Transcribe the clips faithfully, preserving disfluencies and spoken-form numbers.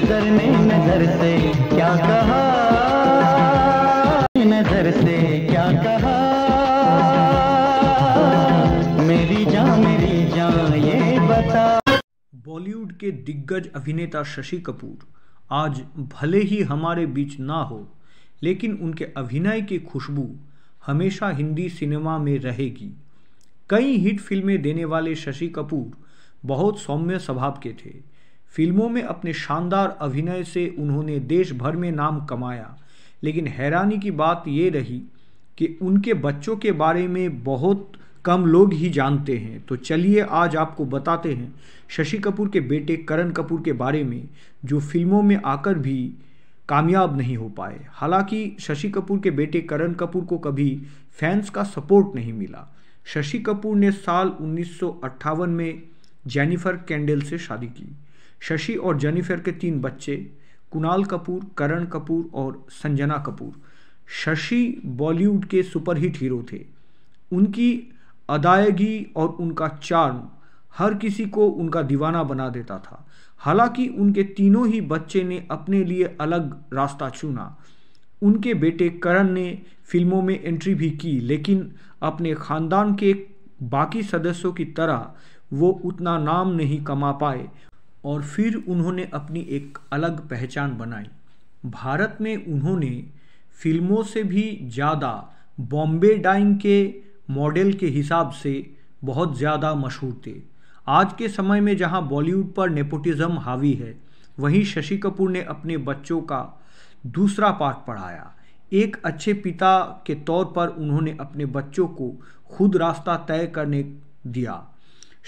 नजर ने नजर से क्या कहा, नजर से क्या कहा, मेरी जान मेरी जान ये बता। बॉलीवुड के दिग्गज अभिनेता शशि कपूर आज भले ही हमारे बीच ना हो, लेकिन उनके अभिनय की खुशबू हमेशा हिंदी सिनेमा में रहेगी। कई हिट फिल्में देने वाले शशि कपूर बहुत सौम्य स्वभाव के थे। फिल्मों में अपने शानदार अभिनय से उन्होंने देश भर में नाम कमाया, लेकिन हैरानी की बात ये रही कि उनके बच्चों के बारे में बहुत कम लोग ही जानते हैं। तो चलिए आज आपको बताते हैं शशि कपूर के बेटे करण कपूर के बारे में, जो फिल्मों में आकर भी कामयाब नहीं हो पाए। हालांकि शशि कपूर के बेटे करण कपूर को कभी फैंस का सपोर्ट नहीं मिला। शशि कपूर ने साल उन्नीस सौ अट्ठावन में जेनिफर केंडल से शादी की। शशि और जेनिफर के तीन बच्चे, कुणाल कपूर, करण कपूर और संजना कपूर। शशि बॉलीवुड के सुपरहिट हीरो थे। उनकी अदायगी और उनका चार्म हर किसी को उनका दीवाना बना देता था। हालांकि उनके तीनों ही बच्चे ने अपने लिए अलग रास्ता चुना। उनके बेटे करण ने फिल्मों में एंट्री भी की, लेकिन अपने ख़ानदान के बाकी सदस्यों की तरह वो उतना नाम नहीं कमा पाए और फिर उन्होंने अपनी एक अलग पहचान बनाई। भारत में उन्होंने फिल्मों से भी ज़्यादा बॉम्बे डाइंग के मॉडल के हिसाब से बहुत ज़्यादा मशहूर थे। आज के समय में जहां बॉलीवुड पर नेपोटिज़म हावी है, वहीं शशि कपूर ने अपने बच्चों का दूसरा पाठ पढ़ाया। एक अच्छे पिता के तौर पर उन्होंने अपने बच्चों को खुद रास्ता तय करने दिया।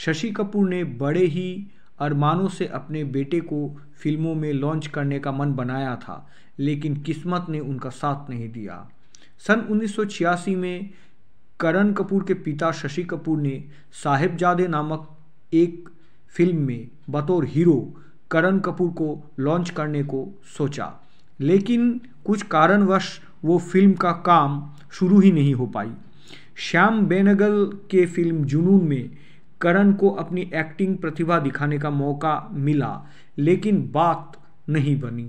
शशि कपूर ने बड़े ही अरमानों से अपने बेटे को फिल्मों में लॉन्च करने का मन बनाया था, लेकिन किस्मत ने उनका साथ नहीं दिया। सन उन्नीस सौ छियासी में करण कपूर के पिता शशि कपूर ने साहिबजादे नामक एक फिल्म में बतौर हीरो करण कपूर को लॉन्च करने को सोचा, लेकिन कुछ कारणवश वो फिल्म का काम शुरू ही नहीं हो पाई। श्याम बेनेगल के फिल्म जुनून में करण को अपनी एक्टिंग प्रतिभा दिखाने का मौका मिला, लेकिन बात नहीं बनी।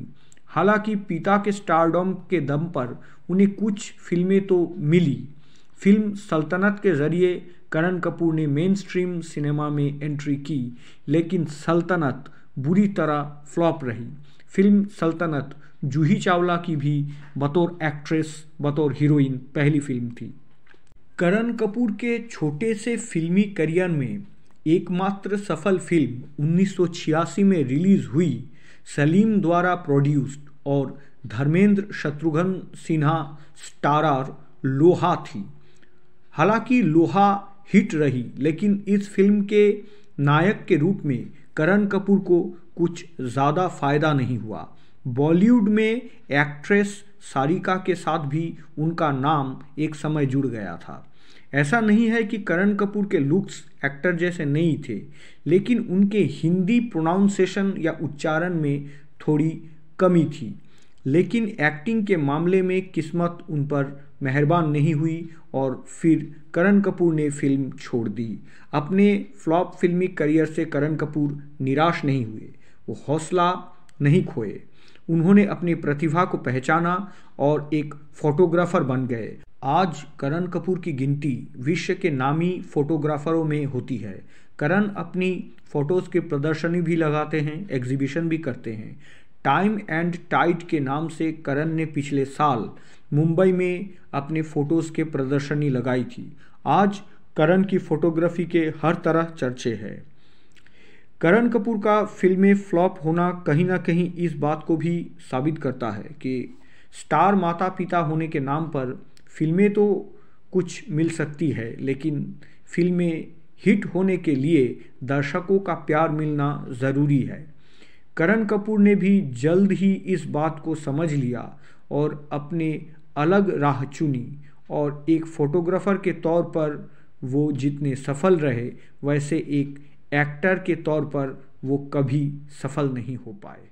हालांकि पिता के स्टारडम के दम पर उन्हें कुछ फिल्में तो मिली। फिल्म सल्तनत के ज़रिए करण कपूर ने मेन स्ट्रीम सिनेमा में एंट्री की, लेकिन सल्तनत बुरी तरह फ्लॉप रही। फिल्म सल्तनत जूही चावला की भी बतौर एक्ट्रेस, बतौर हीरोइन पहली फिल्म थी। करण कपूर के छोटे से फिल्मी करियर में एकमात्र सफल फिल्म उन्नीस सौ छियासी में रिलीज़ हुई सलीम द्वारा प्रोड्यूस्ड और धर्मेंद्र शत्रुघ्न सिन्हा स्टारर लोहा थी। हालांकि लोहा हिट रही, लेकिन इस फिल्म के नायक के रूप में करण कपूर को कुछ ज़्यादा फायदा नहीं हुआ। बॉलीवुड में एक्ट्रेस सारिका के साथ भी उनका नाम एक समय जुड़ गया था। ऐसा नहीं है कि करण कपूर के लुक्स एक्टर जैसे नहीं थे, लेकिन उनके हिंदी प्रोनाउंसिएशन या उच्चारण में थोड़ी कमी थी। लेकिन एक्टिंग के मामले में किस्मत उन पर मेहरबान नहीं हुई और फिर करण कपूर ने फिल्म छोड़ दी। अपने फ्लॉप फिल्मी करियर से करण कपूर निराश नहीं हुए, वो हौसला नहीं खोए। उन्होंने अपनी प्रतिभा को पहचाना और एक फोटोग्राफर बन गए। आज करण कपूर की गिनती विश्व के नामी फोटोग्राफरों में होती है। करण अपनी फ़ोटोज़ की प्रदर्शनी भी लगाते हैं, एग्जीबिशन भी करते हैं। टाइम एंड टाइड के नाम से करण ने पिछले साल मुंबई में अपने फ़ोटोज़ के प्रदर्शनी लगाई थी। आज करण की फ़ोटोग्राफी के हर तरह चर्चे हैं। करण कपूर का फिल्में फ्लॉप होना कहीं ना कहीं इस बात को भी साबित करता है कि स्टार माता पिता होने के नाम पर फिल्में तो कुछ मिल सकती है, लेकिन फिल्में हिट होने के लिए दर्शकों का प्यार मिलना ज़रूरी है। करण कपूर ने भी जल्द ही इस बात को समझ लिया और अपने अलग राह चुनी, और एक फ़ोटोग्राफ़र के तौर पर वो जितने सफल रहे, वैसे एक एक्टर के तौर पर वो कभी सफल नहीं हो पाए।